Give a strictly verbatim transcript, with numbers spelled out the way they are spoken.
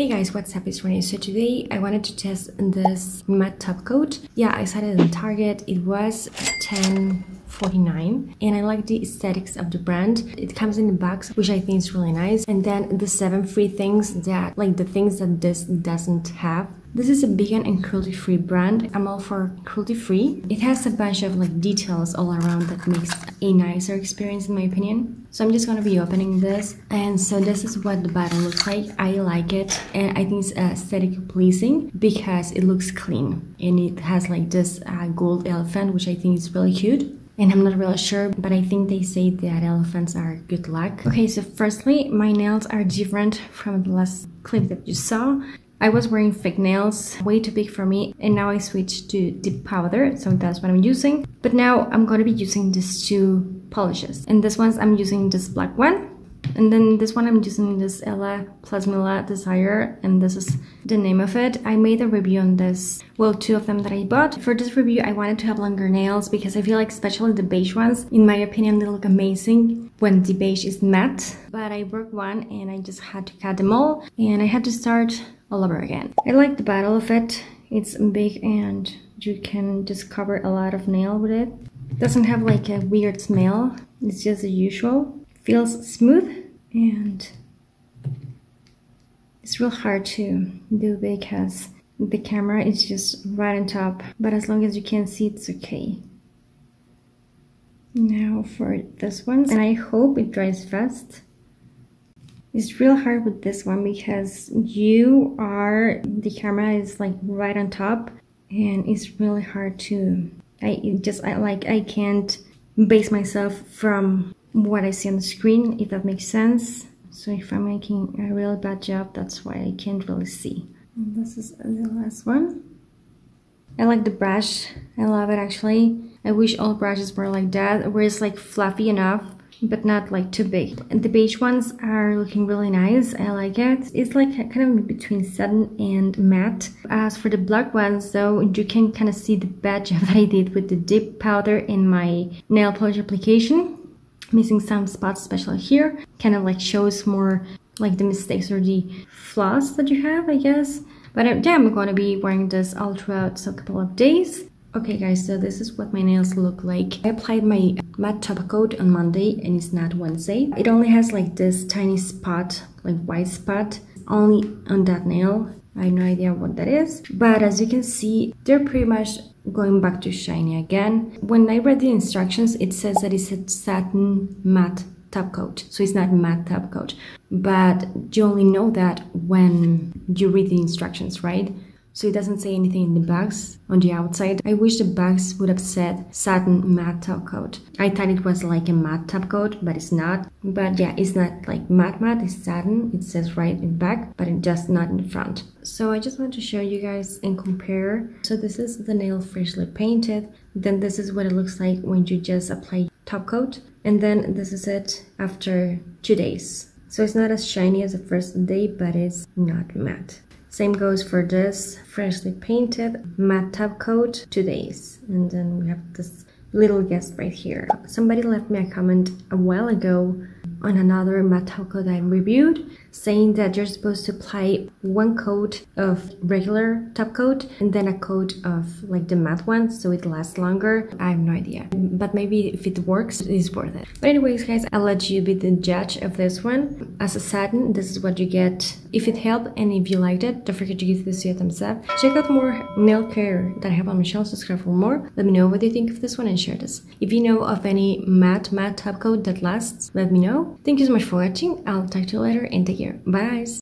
Hey guys, what's up, it's Renee. So today I wanted to test this matte top coat. Yeah, I saw it in Target. It was ten forty-nine and I like the aesthetics of the brand. It comes in a box, which I think is really nice. And then the seven free things that, like the things that this doesn't have. This is a vegan and cruelty-free brand. I'm all for cruelty-free. It has a bunch of like details all around that makes a nicer experience in my opinion. So I'm just gonna be opening this. And so this is what the bottle looks like. I like it and I think it's aesthetically pleasing because it looks clean. And it has like this uh, gold elephant, which I think is really cute. And I'm not really sure, but I think they say that elephants are good luck. Okay, so firstly, my nails are different from the last clip that you saw. I was wearing fake nails, way too big for me, and now I switched to deep powder, so that's what I'm using. But now I'm gonna be using these two polishes. And this one's I'm using this black one, and then this one I'm using this ella plus mila Desire, and this is the name of it. I made a review on this, well, two of them that I bought. For this review, I wanted to have longer nails because I feel like especially the beige ones, in my opinion, they look amazing when the beige is matte. But I broke one and I just had to cut them all, and I had to start all over again. I like the bottle of it. It's big and you can just cover a lot of nail with it. Doesn't have like a weird smell. It's just the usual. Feels smooth and it's real hard to do because the camera is just right on top. But as long as you can see, it's okay. Now for this one, and I hope it dries fast. It's real hard with this one because you are, the camera is like right on top and it's really hard to, I just, I like, I can't base myself from what I see on the screen, if that makes sense. So if I'm making a really bad job, that's why I can't really see. And this is the last one. I like the brush, I love it actually. I wish all brushes were like that, where it's like fluffy enough but not like too big. The beige ones are looking really nice. I like it. It's like kind of between satin and matte. As for the black ones though, you can kind of see the bad job that I did with the deep powder in my nail polish application. Missing some spots, especially here. Kind of like shows more like the mistakes or the flaws that you have, I guess. But I, yeah, I'm gonna be wearing this all throughout so a couple of days. Okay guys, so this is what my nails look like. I applied my matte top coat on Monday and it's not Wednesday. It only has like this tiny spot, like white spot, only on that nail. I have no idea what that is. But as you can see, they're pretty much going back to shiny again. When I read the instructions, it says that it's a satin matte top coat. So it's not matte top coat. But you only know that when you read the instructions, right? So it doesn't say anything in the box on the outside. I wish the box would have said satin matte top coat. I thought it was like a matte top coat, but it's not. But yeah, it's not like matte matte, it's satin. It says right in back, but it just not in front. So I just want to show you guys and compare. So this is the nail freshly painted. Then this is what it looks like when you just apply top coat. And then this is it after two days. So it's not as shiny as the first day, but it's not matte. Same goes for this freshly painted matte top coat, two days. And then we have this little guest right here. Somebody left me a comment a while ago on another matte top coat I reviewed, saying that you're supposed to apply one coat of regular top coat and then a coat of like the matte one so it lasts longer. I have no idea, but maybe if it works, it's worth it. But anyways guys, I'll let you be the judge of this one. As a satin, this is what you get. If it helped and if you liked it, don't forget to give this video a thumbs up. Check out more nail care that I have on my channel. Subscribe for more. Let me know what you think of this one and share this. If you know of any matte matte top coat that lasts, let me know. Thank you so much for watching. I'll talk to you later and take care. Bye guys.